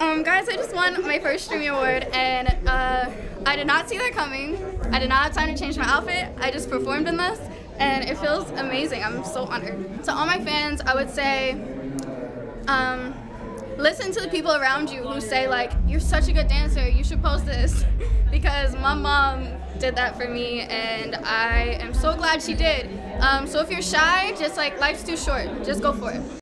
Guys, I just won my first Streamy Award, and I did not see that coming. I did not have time to change my outfit. I just performed in this, and it feels amazing. I'm so honored. To all my fans, I would say, listen to the people around you who say, like, you're such a good dancer, you should post this, because my mom did that for me, and I am so glad she did. So if you're shy, just, like, life's too short. Just go for it.